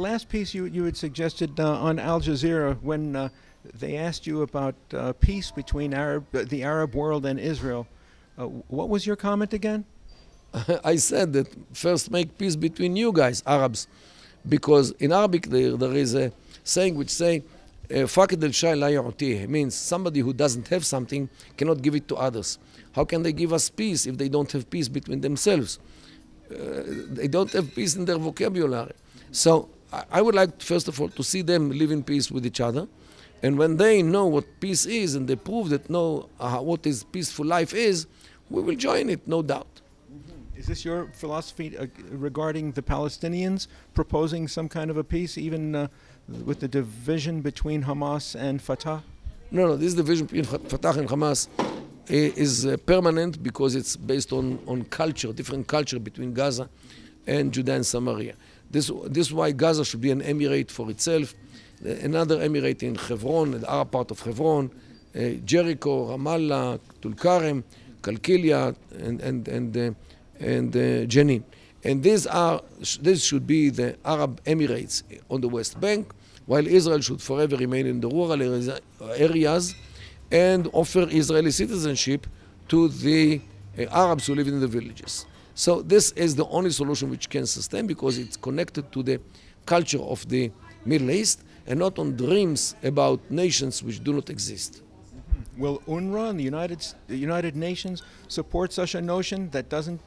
last piece you had suggested on Al Jazeera, when they asked you about peace between the Arab world and Israel, what was your comment again? I said that first make peace between you guys, Arabs, because in Arabic there is a saying which say, means somebody who doesn't have something cannot give it to others. How can they give us peace if they don't have peace between themselves? They don't have peace in their vocabulary. So I would like, first of all, to see them live in peace with each other. And when they know what peace is and they prove that what is peaceful life is, we will join it, no doubt. Is this your philosophy regarding the Palestinians proposing some kind of a peace, even with the division between Hamas and Fatah? No, no, this division between Fatah and Hamas is permanent because it's based on culture, different culture between Gaza and Judea and Samaria. This is why Gaza should be an emirate for itself. Another emirate in Hebron, the Arab part of Hebron, Jericho, Ramallah, Tulkarem, Kalkilia, and Jenin. And these should be the Arab emirates on the West Bank, while Israel should forever remain in the rural areas and offer Israeli citizenship to the Arabs who live in the villages. So this is the only solution which can sustain, because it's connected to the culture of the Middle East and not on dreams about nations which do not exist. Will UNRWA and the United Nations support such a notion that doesn't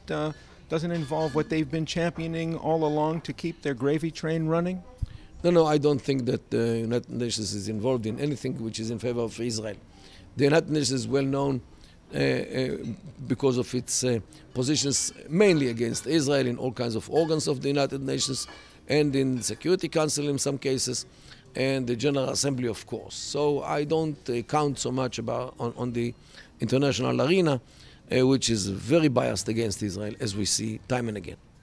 involve what they've been championing all along to keep their gravy train running? No, no, I don't think that the United Nations is involved in anything which is in favor of Israel. The United Nations is well known because of its positions mainly against Israel in all kinds of organs of the United Nations and in the Security Council in some cases, and the General Assembly, of course. So I don't count so much on the international arena, which is very biased against Israel, as we see time and again.